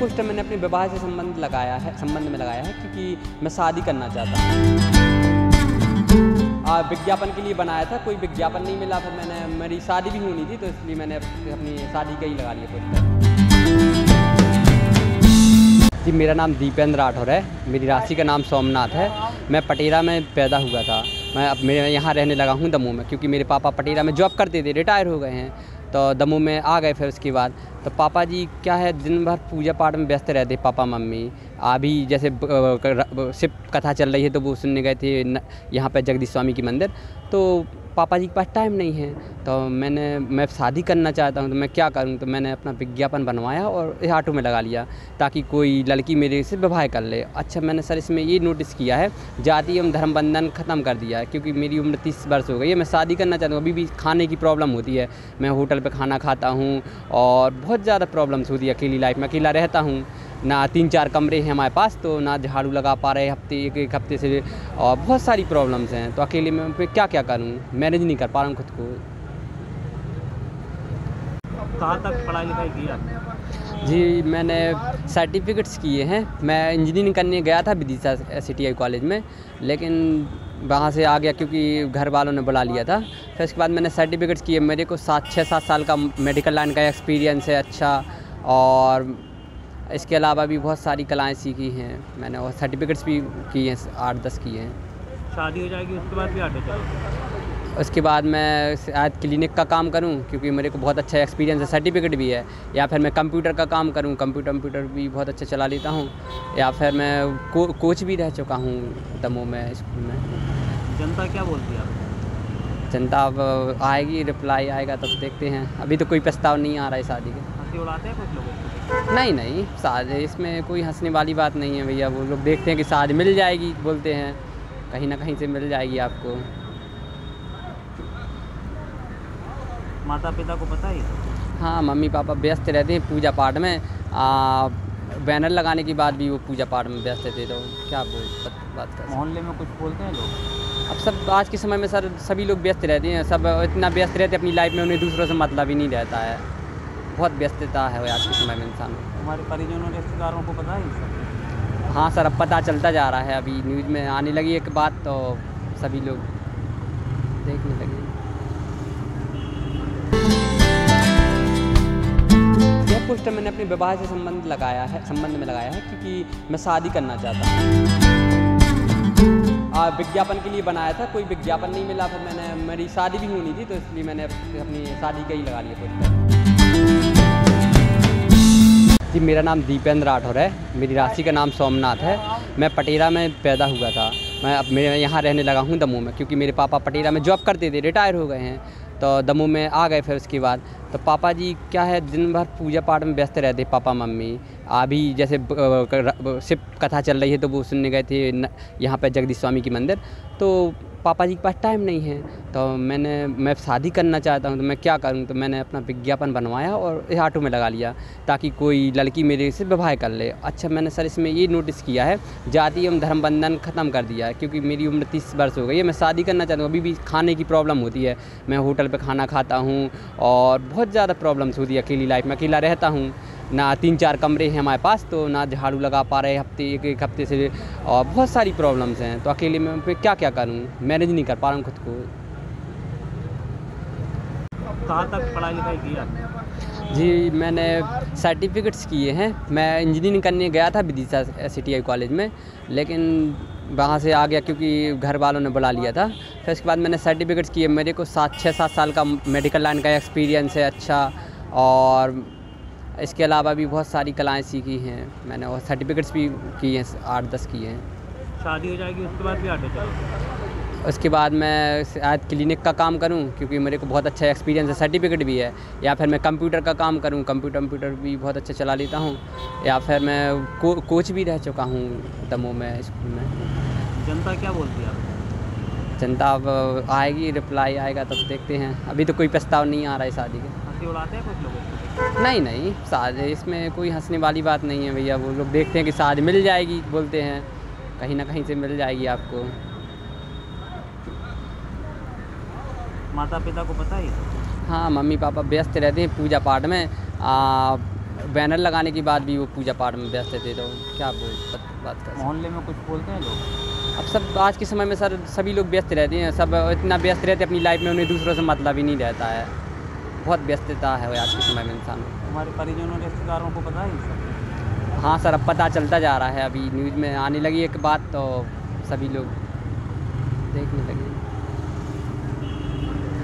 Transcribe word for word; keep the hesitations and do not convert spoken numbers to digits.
Poster मैंने अपने विवाह से संबंध लगाया है संबंध में लगाया है क्योंकि मैं शादी करना चाहता हूँ। विज्ञापन के लिए बनाया था, कोई विज्ञापन नहीं मिला, फिर मैंने मेरी शादी भी होनी थी तो इसलिए मैंने अपनी शादी का ही लगा लिया पोस्टर। जी, मेरा नाम दीपेंद्र राठौड़ है, मेरी राशि का नाम सोमनाथ है। मैं पटेरा में पैदा हुआ था, मैं अब मैं यहाँ रहने लगा हूँ दमोह में, क्योंकि मेरे पापा पटेरा में जॉब करते थे, रिटायर हो गए हैं तो दमोह में आ गए। फिर उसके बाद तो पापा जी क्या है दिन भर पूजा पाठ में व्यस्त रहते पापा मम्मी। अभी जैसे शिव कथा चल रही है तो वो सुनने गए थे यहाँ पे जगदीश स्वामी की मंदिर, तो पापा जी के पास टाइम नहीं है। तो मैंने मैं शादी करना चाहता हूँ तो मैं क्या करूँ, तो मैंने अपना विज्ञापन बनवाया और ऑटो में लगा लिया ताकि कोई लड़की मेरे से विवाह कर ले। अच्छा, मैंने सर इसमें ये नोटिस किया है जाति एवं धर्म बंधन ख़त्म कर दिया है, क्योंकि मेरी उम्र तीस वर्ष हो गई है, मैं शादी करना चाहता हूँ। अभी भी खाने की प्रॉब्लम होती है, मैं होटल पर खाना खाता हूँ और बहुत ज़्यादा प्रॉब्लम्स होती है। अकेली लाइफ में अकेला रहता हूँ ना, तीन चार कमरे हैं हमारे पास तो ना झाड़ू लगा पा रहे हफ्ते एक एक हफ्ते से, और बहुत सारी प्रॉब्लम्स हैं। तो अकेले में पे क्या क्या करूं, मैनेज नहीं कर पा रहा हूं खुद को। कहाँ तक पढ़ाई लिखाई किया? जी, मैंने सर्टिफिकेट्स किए हैं। मैं इंजीनियरिंग करने गया था Vidisha S C T I college में, लेकिन वहाँ से आ गया क्योंकि घर वालों ने बुला लिया था। फिर उसके बाद मैंने सर्टिफिकेट्स किए। मेरे को सात छः सात साल का मेडिकल लाइन का एक्सपीरियंस है अच्छा, और इसके अलावा भी बहुत सारी कलाएं सीखी हैं मैंने और सर्टिफिकेट्स भी किए हैं, आठ दस किए हैं। शादी हो जाएगी उसके बाद भी ऑटो चलाऊँ, उसके बाद मैं शायद क्लिनिक का काम करूं क्योंकि मेरे को बहुत अच्छा एक्सपीरियंस है, सर्टिफिकेट भी है। या फिर मैं कंप्यूटर का काम करूं, कंप्यूटर कंप्यूटर भी बहुत अच्छा चला लेता हूं। या फिर मैं को, कोच भी रह चुका हूँ दमोह में, स्कूल में। जनता क्या बोलती है आपको? जनता अब आएगी, रिप्लाई आएगा तब देखते हैं। अभी तो कोई प्रस्ताव नहीं आ रहा है शादी का। उड़ाते हैं कुछ लोग? नहीं नहीं, शादी इसमें कोई हंसने वाली बात नहीं है भैया। वो लोग देखते हैं कि शादी मिल जाएगी, बोलते हैं कहीं ना कहीं से मिल जाएगी आपको। माता पिता को पता ही? हाँ, मम्मी पापा व्यस्त रहते हैं पूजा पाठ में, आ, बैनर लगाने के बाद भी वो पूजा पाठ में व्यस्त रहते, तो क्या बोल बात कर। मोहल्ले में कुछ बोलते हैं लोग? अब सब आज के समय में सर सभी लोग व्यस्त रहते हैं, सब इतना व्यस्त रहते अपनी लाइफ में, उन्हें दूसरों से मतलब ही नहीं रहता है। बहुत व्यस्तता है आज के समय में इंसान में। हमारे परिजनों रिश्तेदारों को पता है? हाँ सर, अब पता चलता जा रहा है, अभी न्यूज़ में आने लगी एक बात तो सभी लोग देखने लगे। यह पोस्टर मैंने अपने विवाह से संबंध लगाया है संबंध में लगाया है क्योंकि मैं शादी करना चाहता हूँ। विज्ञापन के लिए बनाया था, कोई विज्ञापन नहीं मिला, फिर मैंने मेरी शादी भी होनी थी तो इसलिए मैंने अपनी शादी का ही लगा लिया पोस्टर। जी, मेरा नाम दीपेंद्र राठौड़ है, मेरी राशि का नाम सोमनाथ है। मैं पटेरा में पैदा हुआ था, मैं अब मैं यहाँ रहने लगा हूँ दमोह में, क्योंकि मेरे पापा पटेरा में जॉब करते थे, रिटायर हो गए हैं तो दमोह में आ गए। फिर उसके बाद तो पापा जी क्या है दिन भर पूजा पाठ में व्यस्त रहते पापा मम्मी। अभी जैसे शिव कथा चल रही है तो वो सुनने गए थे यहाँ पे जगदीश स्वामी की मंदिर, तो पापा जी के पास टाइम नहीं है। तो मैंने मैं शादी करना चाहता हूँ तो मैं क्या करूँ, तो मैंने अपना विज्ञापन बनवाया और ऑटो में लगा लिया ताकि कोई लड़की मेरे से विवाह कर ले। अच्छा, मैंने सर इसमें ये नोटिस किया है जाति एवं धर्म बंधन ख़त्म कर दिया है, क्योंकि मेरी उम्र तीस वर्ष हो गई है, मैं शादी करना चाहता हूँ। अभी भी खाने की प्रॉब्लम होती है, मैं होटल पर खाना खाता हूँ और बहुत ज़्यादा प्रॉब्लम्स होती है। अकेली लाइफ में अकेला रहता हूँ ना, तीन चार कमरे हैं हमारे पास तो ना झाड़ू लगा पा रहे हफ्ते एक एक हफ्ते से, और बहुत सारी प्रॉब्लम्स हैं। तो अकेले में पे क्या क्या करूं, मैनेज नहीं कर पा रहा हूं खुद को। कहाँ तक पढ़ाई लिखाई किया? जी, मैंने सर्टिफिकेट्स किए हैं। मैं इंजीनियरिंग करने गया था Vidisha S C T I college में, लेकिन वहाँ से आ गया क्योंकि घर वालों ने बुला लिया था। फिर उसके बाद मैंने सर्टिफिकेट्स किए। मेरे को सात छः सात साल का मेडिकल लाइन का एक्सपीरियंस है अच्छा, और इसके अलावा भी बहुत सारी कलाएं सीखी हैं मैंने और सर्टिफिकेट्स भी किए हैं, आठ दस किए हैं। शादी हो जाएगी उसके बाद भी ऑटो चलाऊँ, उसके बाद मैं शायद क्लिनिक का काम करूं क्योंकि मेरे को बहुत अच्छा एक्सपीरियंस है, सर्टिफिकेट भी है। या फिर मैं कंप्यूटर का काम करूं, कंप्यूटर कंप्यूटर भी बहुत अच्छा चला लेता हूँ। या फिर मैं को, कोच भी रह चुका हूँ दमोह में, स्कूल में। जनता क्या बोलती है आपको? जनता अब आएगी, रिप्लाई आएगा तब देखते हैं। अभी तो कोई प्रस्ताव नहीं आ रहा है शादी का। उड़ाते हैं कुछ लोग? नहीं नहीं, शादी इसमें कोई हंसने वाली बात नहीं है भैया। वो लोग देखते हैं कि शादी मिल जाएगी, बोलते हैं कहीं ना कहीं से मिल जाएगी आपको। माता पिता को पता ही? हाँ, मम्मी पापा व्यस्त रहते हैं पूजा पाठ में, आ, बैनर लगाने के बाद भी वो पूजा पाठ में व्यस्त थे। तो क्या बोल बात कर मोहल्ले में कुछ बोलते हैं लोग? अब सब आज के समय में सर सभी लोग व्यस्त रहते हैं, सब इतना व्यस्त रहते अपनी लाइफ में, उन्हें दूसरों से मतलब ही नहीं रहता है। बहुत व्यस्तता है आज के समय में इंसान। हमारे परिजनों रिश्तेदारों को पता है? हाँ सर, अब पता चलता जा रहा है, अभी न्यूज़ में आने लगी एक बात तो सभी लोग देखने लगे।